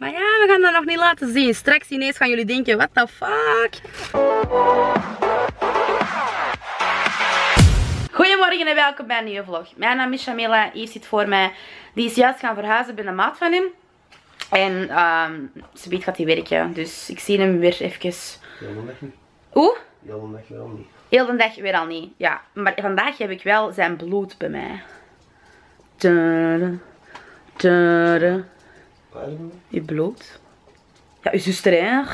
Maar ja, we gaan dat nog niet laten zien. Straks ineens gaan jullie denken, what the fuck? Goedemorgen en welkom bij een nieuwe vlog. Mijn naam is Jamilla, hier zit voor mij. Die is juist gaan verhuizen bij de maat van hem. En subiet gaat hij werken, dus ik zie hem weer even. Heel de dag niet. Hoe? Heel de dag weer al niet. Heel de dag weer al niet, ja. Maar vandaag heb ik wel zijn bloed bij mij. Tere. Je bloed? Ja, je zuster, hè? Oh,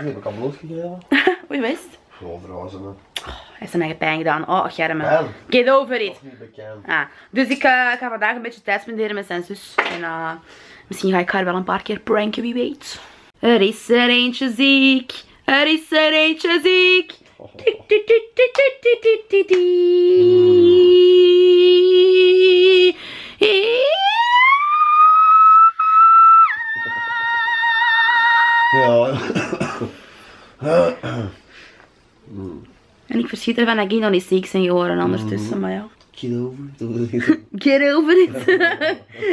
die heb ik al bloed gegeven. Hoe je wist? Gewoon verhuizen, man. Hij heeft zijn eigen pijn gedaan. Oh, germe. Get over it. Ah, dus ik ga vandaag een beetje tijd spenderen met zijn zus. En misschien ga ik haar wel een paar keer pranken, wie weet. Er is er eentje ziek. Er is er eentje ziek. En ik verschiet ervan dat ik nog niet ziek zijn geworden ondertussen, maar ja. Get over it. Get over it.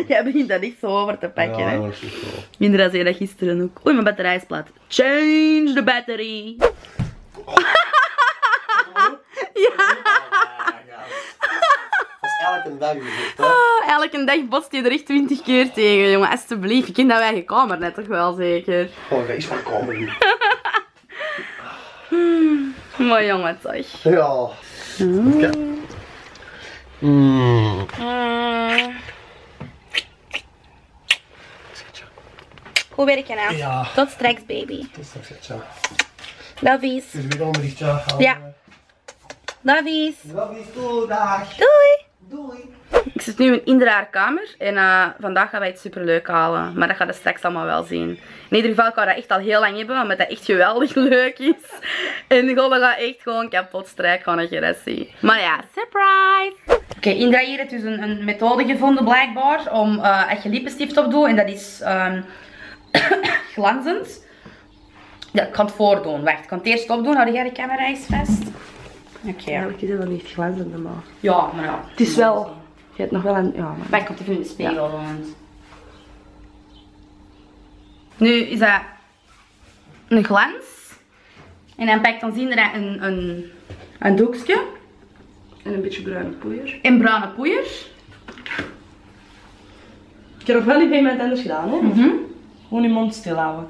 Jij begint dat echt zo over te pakken, ja, hè. Dat is zo. Minder dan zei dat gisteren ook. Oei, mijn batterij is plat. Change the battery. Oh. Ja. Dat is elke dag gezicht, hè. Oh, elke dag botst je er echt 20 keer tegen, jongen. Alsjeblieft, je kent dat eigen kamer net toch wel zeker. Oh, dat is van kamer. Mooi jongen, toch? Ja. Okay. Hoe werk je nou? Ja. Tot straks, baby. Tot straks, ja. Lovies. Het is weer een berichtje. Ja. Lovies. Lovies, doei. Doei. Ik zit nu in Indra haar kamer en vandaag gaan wij het superleuk halen. Maar dat gaat het straks allemaal wel zien. In ieder geval gaan we dat echt al heel lang hebben, omdat dat echt geweldig leuk is. En God, we gaan echt gewoon kapot strijken, gewoon een geressie. Maar ja, surprise! Oké, Indra hier heeft dus een methode gevonden blijkbaar om als je lippenstift op doet. En dat is glanzend. Ja, ik kan het voordoen. Wacht, ik kan het eerst opdoen. Hou jij de camera eens vast? Oké. Eigenlijk is dat wel niet glanzend, maar... Ja, maar ja. Het is wel... Je hebt nog wel een... Ja, maar ik kom even in de spiegel, want... Nu is dat een glans. En dan pakt ons inderdaad een doekje. En een beetje bruine poeier. En bruine poeier. Ik heb nog wel niet bij iemand anders gedaan, hè. Gewoon je mond stil houden.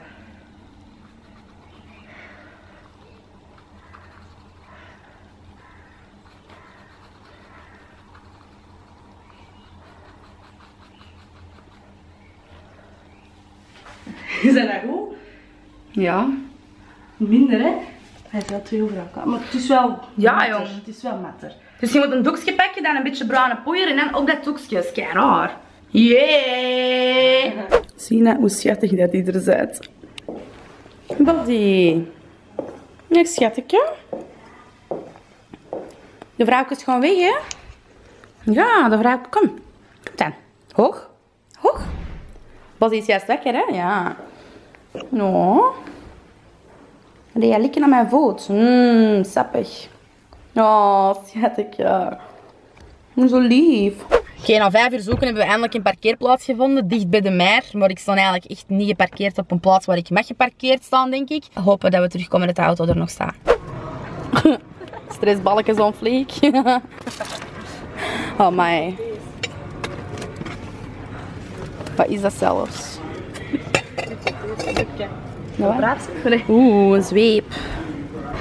Is dat nou goed? Ja. Minder, hè? Hij is wel twee over elkaar. Maar het is wel matter. Ja, het is wel matter. Dus je moet een doekje pakken, dan een beetje bruine poeier en dan ook dat doekje. Is kei raar. Jee! Zie je nou hoe schattig dat die er zit? Body. Ja, schattekje. De vrouwke is gewoon weg, hè? Ja, de vrouwke. Kom. Kom dan. Hoog. Hoog. Bos is juist lekker, hè? Ja. No. Die gaat likken aan mijn voet. Mmm, sappig. Oh, schatje. Zo lief. Oké, na 5 uur zoeken hebben we eindelijk een parkeerplaats gevonden. Dicht bij de Meir. Maar ik sta eigenlijk echt niet geparkeerd op een plaats waar ik mag geparkeerd staan, denk ik. Hopen dat we terugkomen dat de auto er nog staat. Stressbalken zo'n fliek. Oh, my. Wat is dat zelfs? Oeh, een zweep.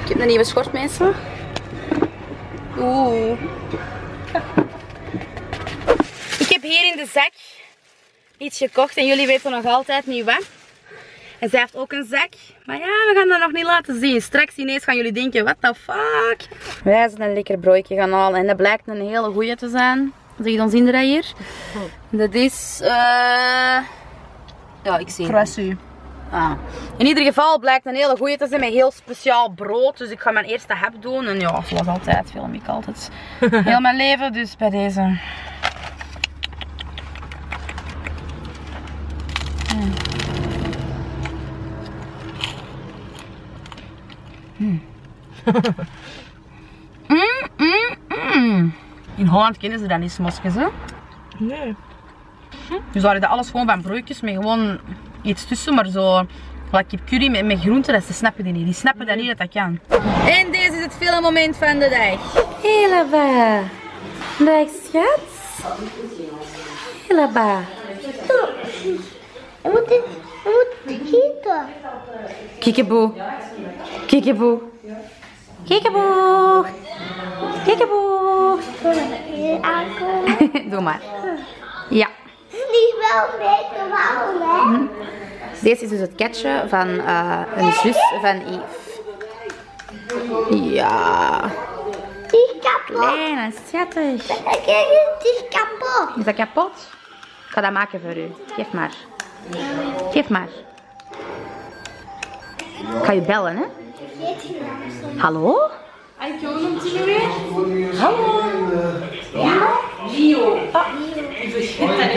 Ik heb een nieuwe schort, mensen. Oeh. Ik heb hier in de zak iets gekocht en jullie weten nog altijd niet wat. En zij heeft ook een zak. Maar ja, we gaan dat nog niet laten zien. Straks ineens gaan jullie denken, what the fuck? Wij zijn een lekker broodje gaan halen en dat blijkt een hele goeie te zijn. Zeg dan zien dat hier. Dat is... Ja, ik zie het. Croissant. Ah. In ieder geval blijkt een hele goeie te zijn met heel speciaal brood. Dus ik ga mijn eerste hap doen. En ja, zoals altijd film ik altijd. Heel mijn leven, dus bij deze. In Holland kennen ze dat niet, smosjes, hè? Nee. Dus daar hadden alles gewoon van broodjes met gewoon iets tussen, maar zo kipcurry met groenten, dat ze snappen die niet. Die snappen dat niet dat dat kan. En deze is het filmmoment van de dag. Hé Laba. Dag schat. Hé Laba. Moet eten. Kiekeboe. Kiekeboe. Kiekeboe. Kiekeboe. Doe maar. Ja. Niet wel mee hè? Deze is dus het katje van een zus van Yves. Ja. Die is kapot. Kleine, schattig. Die is kapot. Is dat kapot? Ik ga dat maken voor u. Geef maar. Geef maar. Ik ga je bellen, hè? Hallo? Hallo? Ja? Gio.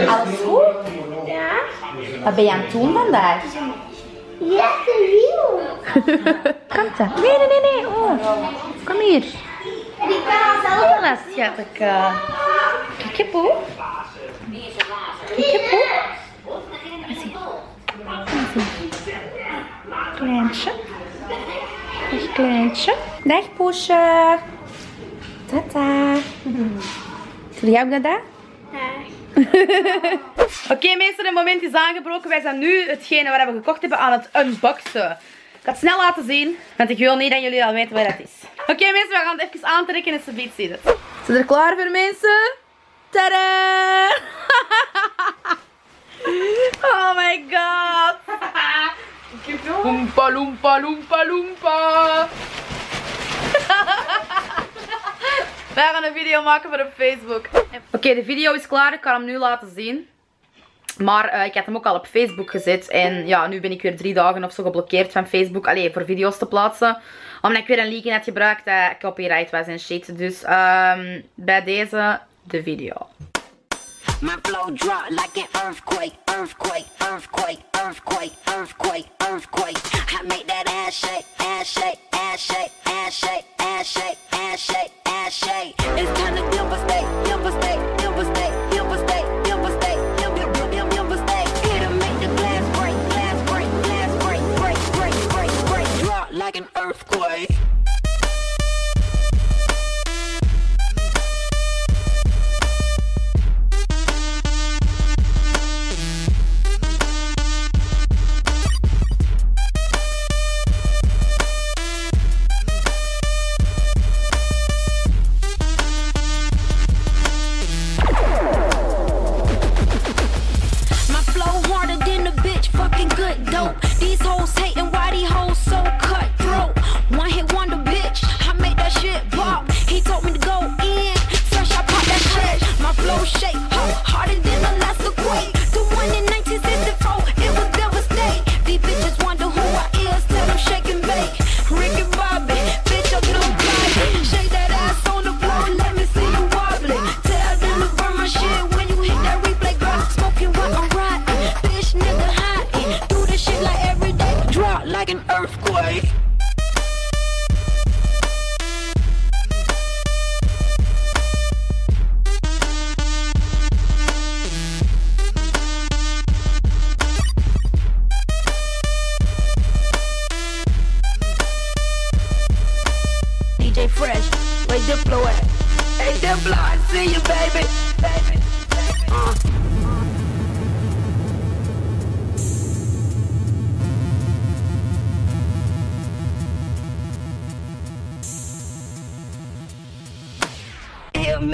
Alles goed? Ja. Wat ben je aan het doen vandaag? Ja, de Gio. Komt dat? Nee, nee, nee, nee. Oh. Kom hier. Hela, schatje. Kikkepoe. Kikkepoe. Kleintje. Dag kleintje. Dag poesje. Tata. Doe jij ook dat? Oké mensen, het moment is aangebroken. Wij zijn nu hetgene wat we gekocht hebben aan het unboxen. Ik ga het snel laten zien, want ik wil niet dat jullie al weten wat dat is. Oké mensen, we gaan het even aantrekken en zo'n zien het. Zijn er klaar voor mensen? Tadaa! Oh my god! Loompa, loompa, loompa, loompa. Wij gaan een video maken voor op Facebook. Oké, de video is klaar. Ik kan hem nu laten zien. Maar ik had hem ook al op Facebook gezet. En ja, nu ben ik weer 3 dagen of zo geblokkeerd van Facebook. Allee, voor video's te plaatsen. Omdat ik weer een link had gebruikt dat copyright was en shit. Dus bij deze de video. My flow drop like an earthquake, earthquake, earthquake, earthquake, earthquake, earthquake. I make that ass shake, ass shake, ass shake, ass shake, ass shake, ass shake, ass shake. It's time to deal with state, deal with state, deal with state, deal with state, deal with state, deal with state, deal with state. Here to make the glass break, glass break, glass break, break, break, break, break. Drop like an earthquake.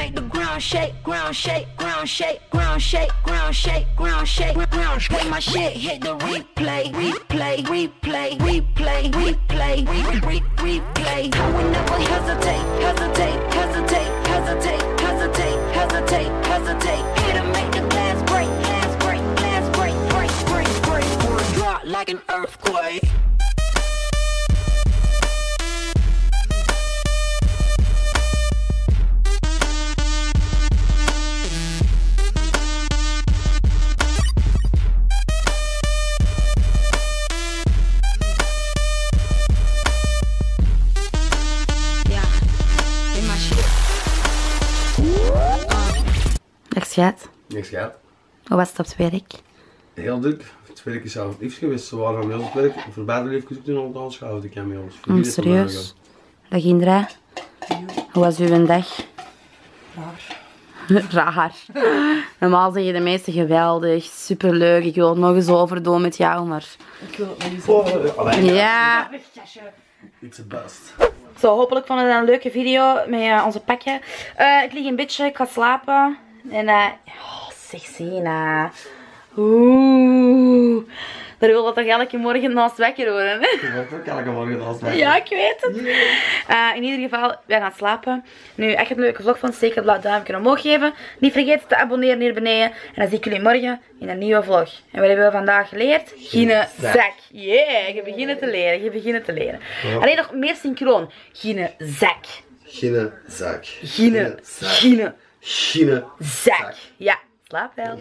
Make the ground shake, ground shake, ground shake, ground shake, ground shake, ground shake, ground shake. Play my shit, hit the replay, replay, replay, replay, replay, replay, replay. I would never hesitate, hesitate, hesitate, hesitate, hesitate, hesitate, hesitate. Here to make the glass break, glass break, glass break, break, break, break, break. Drop like an earthquake. Niks gaat. Hoe was het op het werk? Heel druk. werk is zelf liefst geweest. Ze waren aan heel het werk. Voor beide leefjes ook toen al aanschuiven de cameo's. Serieus? Dag Indra. Hoe was uw dag? Raar. Raar. Normaal zeg je de meeste geweldig, superleuk, ik wil het nog eens overdoen met jou, maar... Ik wil het nog eens overdoen. Ja. It's the best. Zo, hopelijk vonden jullie een leuke video met onze pakje. Ik lig een beetje, ik ga slapen. En oh, zeg Sina. Oeh. Daar wil dat toch elke morgen naast wekker horen, hè? Je wordt ook elke morgen naast wekker. Ja, ik weet het. In ieder geval, wij gaan slapen. Nu, als je het leuke vlog vond, zeker een blauw duimpje omhoog geven. Niet vergeten te abonneren hier beneden. En dan zie ik jullie morgen in een nieuwe vlog. En wat hebben we vandaag geleerd? Geen zak. Yeah, je begint te leren, je begint te leren. Ja. Alleen nog meer synchroon. Geen zak. Geen zak. Geen zak. Geen zak. Ja, slaap wel.